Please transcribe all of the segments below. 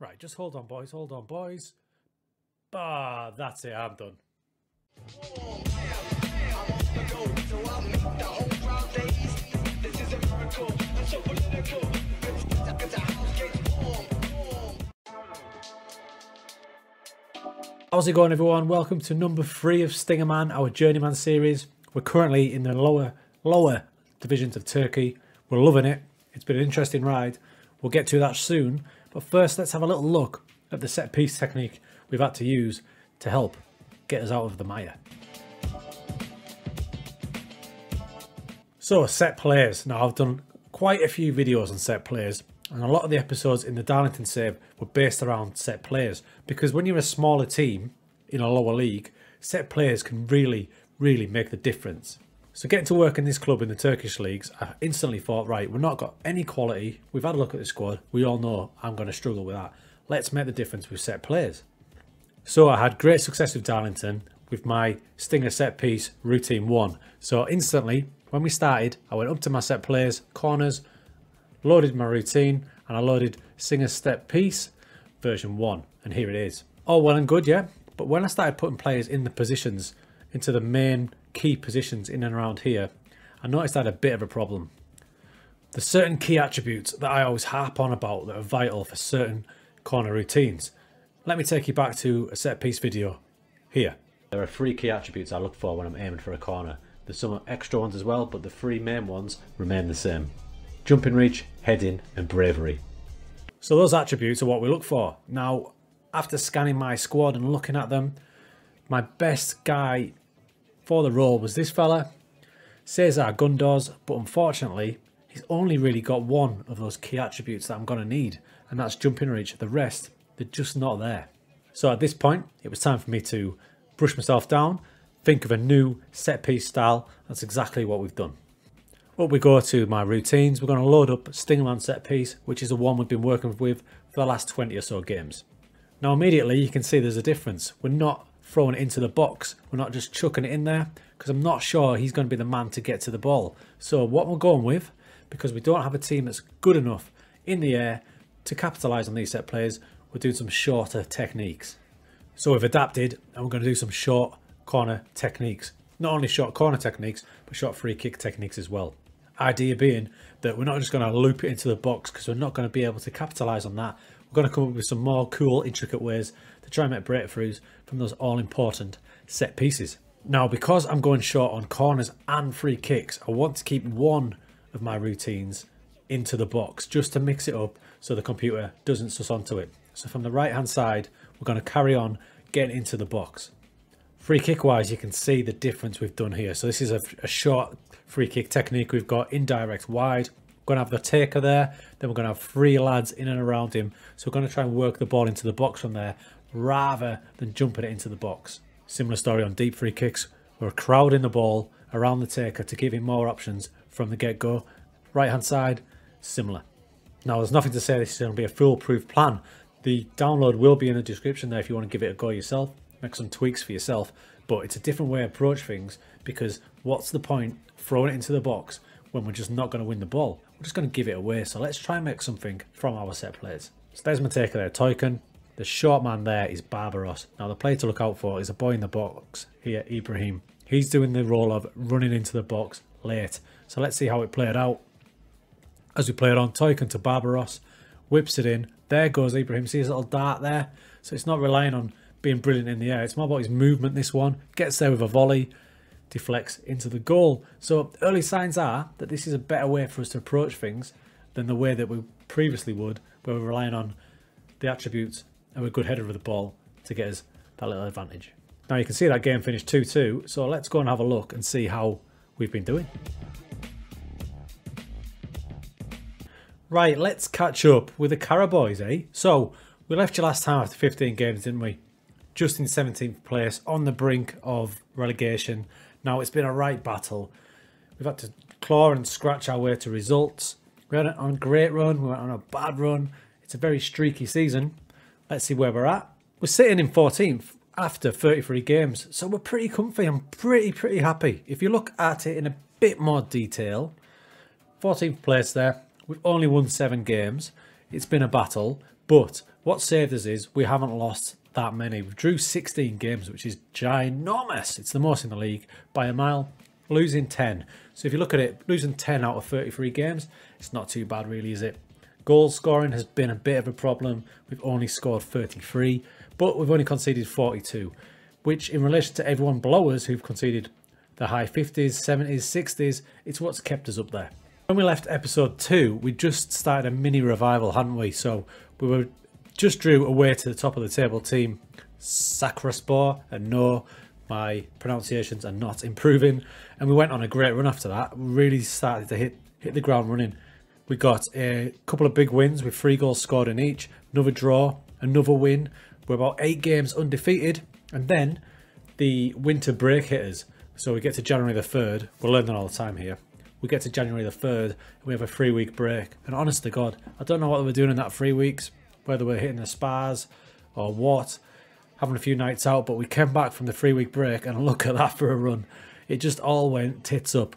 Right, just hold on, boys. Hold on, boys. Bah, that's it. I'm done. How's it going, everyone? Welcome to number 3 of Stingerman, our journeyman series. We're currently in the lower divisions of Turkey. We're loving it. It's been an interesting ride. We'll get to that soon. But first, let's have a little look at the set-piece technique we've had to use to help get us out of the mire. So, set players. Now, I've done quite a few videos on set players, and a lot of the episodes in the Darlington save were based around set players, because when you're a smaller team in a lower league, set players can really make the difference. So getting to work in this club in the Turkish leagues, I instantly thought, right, we've not got any quality. We've had a look at the squad. We all know I'm going to struggle with that. Let's make the difference with set players. So I had great success with Darlington with my Stinger set piece routine 1. So instantly, when we started, I went up to my set players, corners, loaded my routine, and I loaded Stinger set piece version 1. And here it is. All well and good, yeah? But when I started putting players in the positions, into the main key positions in and around here, I noticed I had a bit of a problem. There's certain key attributes that I always harp on about that are vital for certain corner routines. Let me take you back to a set piece video here. There are 3 key attributes I look for when I'm aiming for a corner. There's some extra ones as well, but the 3 main ones remain the same. Jumping reach, heading and bravery. So those attributes are what we look for. Now, after scanning my squad and looking at them, my best guy for the role was this fella, Cesar Gundars, but unfortunately he's only really got one of those key attributes that I'm going to need, and that's jumping reach. The rest, they're just not there. So at this point it was time for me to brush myself down, think of a new set piece style. That's exactly what we've done. Up we go to my routines. We're going to load up Stingerman set piece, which is the one we've been working with for the last 20 or so games. Now immediately you can see there's a difference. We're not throwing it into the box, we're not just chucking it in there, because I'm not sure he's going to be the man to get to the ball. So what we're going with, because we don't have a team that's good enough in the air to capitalise on these set players, we're doing some shorter techniques. So we've adapted and we're going to do some short corner techniques. Not only short corner techniques, but short free kick techniques as well. Idea being that we're not just going to loop it into the box, because we're not going to be able to capitalise on that. We're going to come up with some more cool, intricate ways to try and make breakthroughs from those all-important set pieces. Now, because I'm going short on corners and free kicks, I want to keep one of my routines into the box just to mix it up so the computer doesn't suss onto it. So from the right-hand side, we're going to carry on getting into the box. Free kick-wise, you can see the difference we've done here. So this is a short free kick technique. We've got indirect wide. We're going to have the taker there, then we're going to have 3 lads in and around him. So we're going to try and work the ball into the box from there rather than jumping it into the box. Similar story on deep free kicks. We're crowding the ball around the taker to give him more options from the get-go. Right hand side, similar. Now there's nothing to say this is going to be a foolproof plan. The download will be in the description there if you want to give it a go yourself, make some tweaks for yourself. But it's a different way to approach things, because what's the point throwing it into the box when we're just not going to win the ball? We're just going to give it away. So let's try and make something from our set players. So there's my taker there, Toykan. The short man there is Barbaros. Now the player to look out for is a boy in the box here, Ibrahim. He's doing the role of running into the box late. So let's see how it played out. As we play it on, Toykan to Barbaros, whips it in. There goes Ibrahim. See his little dart there? So it's not relying on being brilliant in the air. It's more about his movement, this one. Gets there with a volley. Deflects into the goal. So early signs are that this is a better way for us to approach things than the way that we previously would, where we're relying on the attributes and a good header of the ball to get us that little advantage. Now you can see that game finished 2-2, so let's go and have a look and see how we've been doing. Right, let's catch up with the Carabois, eh? So we left you last time after 15 games, didn't we? Just in 17th place, on the brink of relegation. Now, it's been a right battle. We've had to claw and scratch our way to results. We went on a great run. We went on a bad run. It's a very streaky season. Let's see where we're at. We're sitting in 14th after 33 games. So we're pretty comfy. I'm pretty happy. If you look at it in a bit more detail, 14th place there. We've only won 7 games. It's been a battle, But what saved us is we haven't lost that many. We drew 16 games, which is ginormous. It's the most in the league by a mile, losing 10. So if you look at it, losing 10 out of 33 games, it's not too bad really, is it? Goal scoring has been a bit of a problem. We've only scored 33, but we've only conceded 42, which in relation to everyone below us who've conceded the high 50s, 70s, 60s, it's what's kept us up there. When we left episode 2, we just started a mini revival, hadn't we? So we were just drew away to the top of the table team, Sacraspor, and no, my pronunciations are not improving. And we went on a great run after that. We really started to hit the ground running. We got a couple of big wins with 3 goals scored in each, another draw, another win. We're about 8 games undefeated, and then the winter break hit us. So we get to January the 3rd. We'll learn that all the time here. We get to January the 3rd, and we have a 3-week break. And honest to God, I don't know what they were doing in that 3 weeks, whether we're hitting the spas or what, having a few nights out, but we came back from the 3-week break, and look at that for a run. It just all went tits up.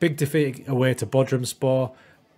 Big defeat away to Bodrum Spore.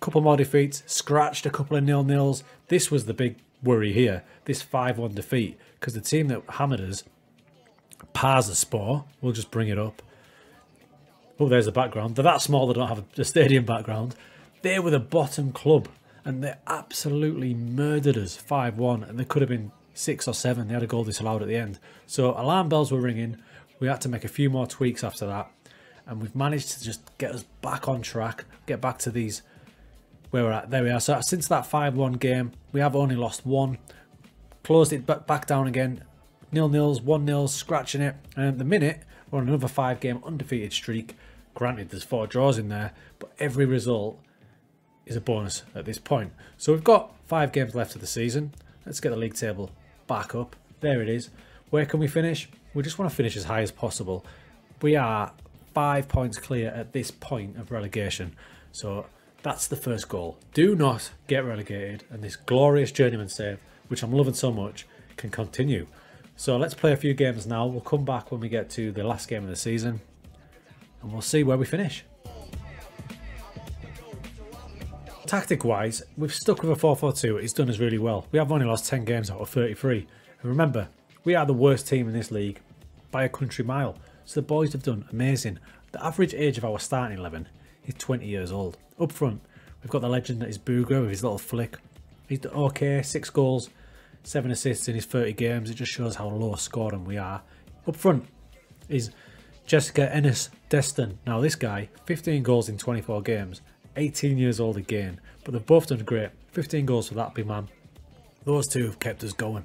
Couple more defeats, scratched a couple of 0-0s. This was the big worry here, this 5-1 defeat, because the team that hammered us, Karabukspor, we'll just bring it up. Oh, there's the background. They're that small, they don't have a stadium background. They were the bottom club, and they absolutely murdered us 5-1, and they could have been 6 or 7. They had a goal disallowed at the end. So alarm bells were ringing. We had to make a few more tweaks after that, and we've managed to just get us back on track, get back to these... where we're at. There we are. So since that 5-1 game, we have only lost 1. Closed it back down again. 0-0s, 1-0s, scratching it. And at the minute, we're on another 5-game undefeated streak. Granted, there's 4 draws in there, but every result is a bonus at this point. So we've got 5 games left of the season. Let's get the league table back up. There it is. Where can we finish? We just want to finish as high as possible. We are 5 points clear at this point of relegation. So... that's the first goal. Do not get relegated, and this glorious journeyman save, which I'm loving so much, can continue. So let's play a few games now. We'll come back when we get to the last game of the season, and we'll see where we finish. Tactic-wise, we've stuck with a 4-4-2. It's done us really well. We have only lost 10 games out of 33. And remember, we are the worst team in this league by a country mile. So the boys have done amazing. The average age of our starting 11 is 20 years old. Up front, we've got the legend that is Bugaro with his little flick. He's done okay, 6 goals, 7 assists in his 30 games. It just shows how low scoring we are. Up front is Jessica Ennis Destin. Now this guy, 15 goals in 24 games, 18 years old again. But they've both done great. 15 goals for that big man. Those two have kept us going.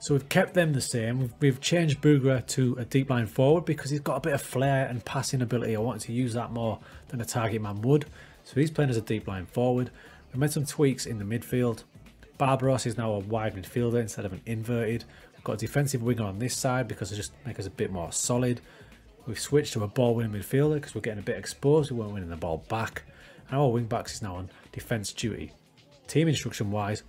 So we've kept them the same. We've changed Bugaro to a deep line forward because he's got a bit of flair and passing ability. I wanted to use that more than a target man would. So he's playing as a deep line forward. We made some tweaks in the midfield. Barbaros is now a wide midfielder instead of an inverted. We've got a defensive winger on this side because it just makes us a bit more solid. We've switched to a ball winning midfielder because we're getting a bit exposed. We weren't winning the ball back. And our wing backs is now on defence duty. Team instruction wise,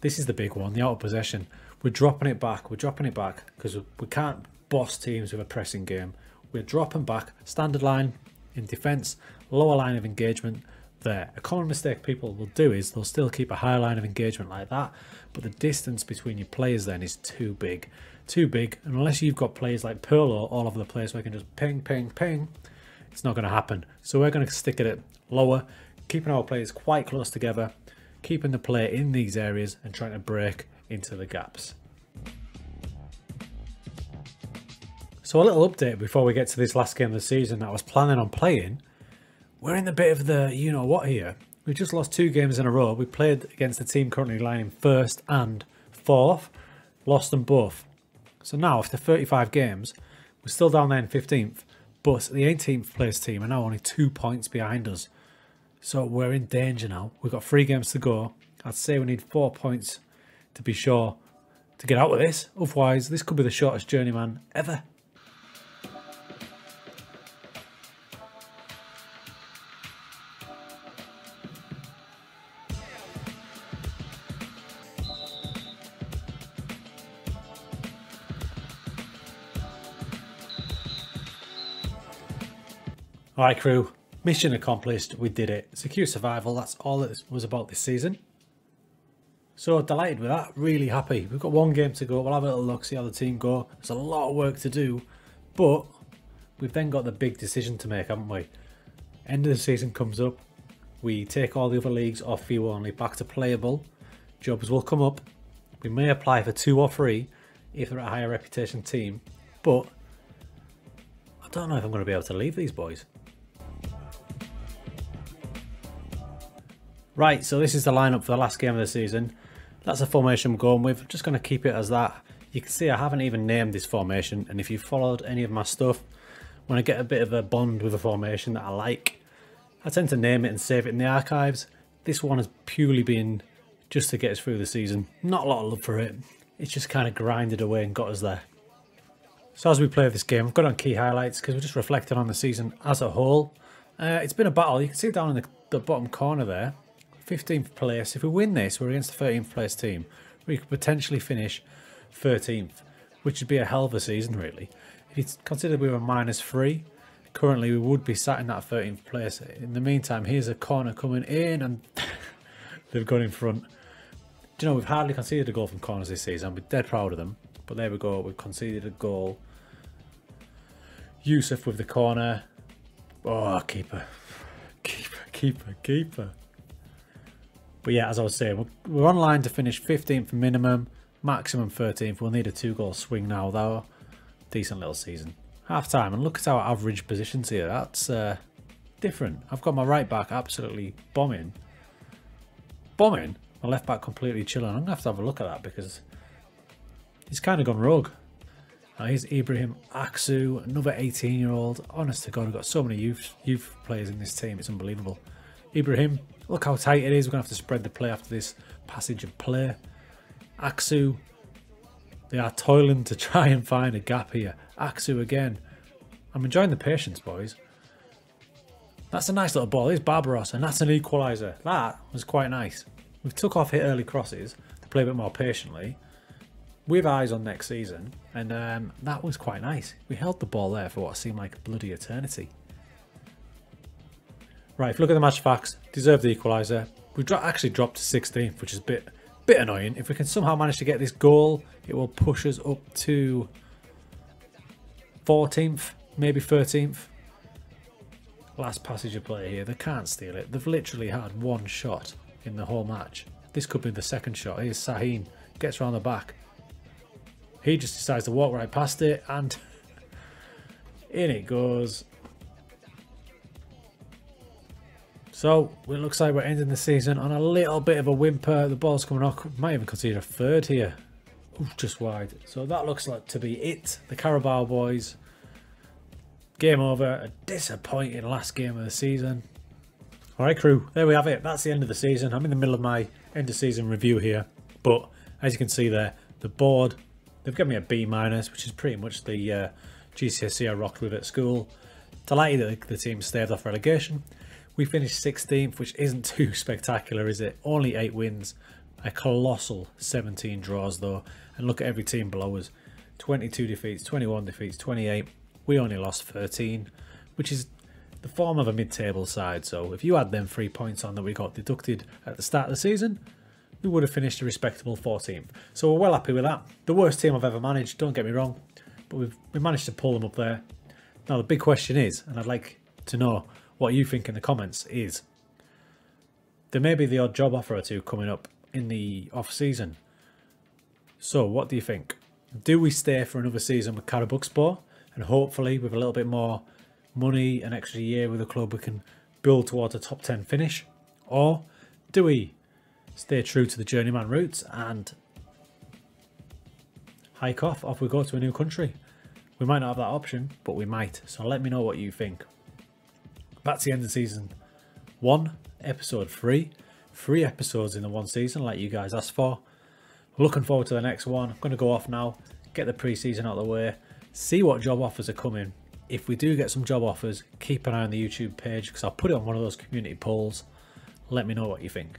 this is the big one, the out of possession. We're dropping it back. We're dropping it back because we can't boss teams with a pressing game. We're dropping back. Standard line in defence. Lower line of engagement there. A common mistake people will do is they'll still keep a high line of engagement like that, but the distance between your players then is too big. Too big, and unless you've got players like Perlo all over the place where you can just ping, ping, ping, it's not going to happen. So we're going to stick at it lower, keeping our players quite close together, keeping the player in these areas and trying to break into the gaps. So a little update before we get to this last game of the season that I was planning on playing. We're in the bit of the you-know-what here. We've just lost 2 games in a row. We played against the team currently lying 1st and 4th. Lost them both. So now, after 35 games, we're still down there in 15th. But the 18th place team are now only 2 points behind us. So we're in danger now. We've got 3 games to go. I'd say we need 4 points to be sure to get out of this. Otherwise, this could be the shortest journeyman ever. Alright crew, mission accomplished, we did it. Secure survival, that's all it was about this season. So delighted with that, really happy. We've got one game to go, we'll have a little look, see how the team go. There's a lot of work to do, but we've then got the big decision to make, haven't we? End of the season comes up, we take all the other leagues off fee only back to playable. Jobs will come up, we may apply for 2 or 3 if they're a higher reputation team, but I don't know if I'm going to be able to leave these boys. Right, so this is the lineup for the last game of the season. That's the formation I'm going with. I'm just going to keep it as that. You can see I haven't even named this formation, and if you've followed any of my stuff, when I get a bit of a bond with a formation that I like, I tend to name it and save it in the archives. This one has purely been just to get us through the season. Not a lot of love for it. It's just kind of grinded away and got us there. So as we play this game, I've got on key highlights because we're just reflecting on the season as a whole. It's been a battle. You can see down in the bottom corner there, 15th place. If we win this, we're against the 13th place team. We could potentially finish 13th, which would be a hell of a season, really. If you consider we were -3, currently we would be sat in that 13th place. In the meantime, here's a corner coming in, and they've gone in front. Do you know, we've hardly conceded a goal from corners this season. We're dead proud of them. But there we go, we've conceded a goal. Yusuf with the corner. Oh, keeper. Keeper. But yeah, as I was saying, we're on line to finish 15th minimum, maximum 13th. We'll need a 2-goal swing now, though. Decent little season. Half time, and look at our average positions here. That's different. I've got my right back absolutely bombing. My left back completely chilling. I'm going to have a look at that because he's kind of gone rogue. Now here's Ibrahim Aksu, another 18-year-old. Honest to God, we've got so many youth players in this team. It's unbelievable. Ibrahim, look how tight it is. We're going to have to spread the play after this passage of play. Aksu, they are toiling to try and find a gap here. Aksu again. I'm enjoying the patience, boys. That's a nice little ball. Here's Barbaros, and that's an equaliser. That was quite nice. We've took off hit early crosses to play a bit more patiently. We have eyes on next season, and that was quite nice. We held the ball there for what seemed like a bloody eternity. Right, if you look at the match facts, deserve the equaliser. We've actually dropped to 16th, which is a bit annoying. If we can somehow manage to get this goal, it will push us up to 14th, maybe 13th. Last passage of play here. They can't steal it. They've literally had one shot in the whole match. This could be the second shot. Here's Sahin. Gets around the back. He just decides to walk right past it, and in it goes. So it looks like we're ending the season on a little bit of a whimper. The ball's coming off. Might even concede a third here. Ooh, just wide. So that looks like to be it. The Carabois boys. Game over. A disappointing last game of the season. Alright crew, there we have it. That's the end of the season. I'm in the middle of my end of season review here. But as you can see there, the board, they've given me a B-, which is pretty much the GCSE I rocked with at school. Delighted that the team staved off relegation. We finished 16th, which isn't too spectacular, is it? Only 8 wins, a colossal 17 draws though. And look at every team below us. 22 defeats, 21 defeats, 28. We only lost 13, which is the form of a mid-table side. So if you add them 3 points on that we got deducted at the start of the season, we would have finished a respectable 14th. So we're well happy with that. The worst team I've ever managed, don't get me wrong, but we managed to pull them up there. Now the big question is, and I'd like to know what you think in the comments, is there may be the odd job offer or 2 coming up in the off season. So what do you think? Do we stay for another season with Karabukspor, and hopefully with a little bit more money, an extra year with the club, we can build towards a top 10 finish? Or do we stay true to the journeyman roots and hike off we go to a new country? We might not have that option, but we might. So let me know what you think. That's the end of season 1, episode 3. 3 episodes in the one season, like you guys asked for. Looking forward to the next one. I'm going to go off now, get the pre-season out of the way, see what job offers are coming. If we do get some job offers, keep an eye on the YouTube page because I'll put it on one of those community polls. Let me know what you think.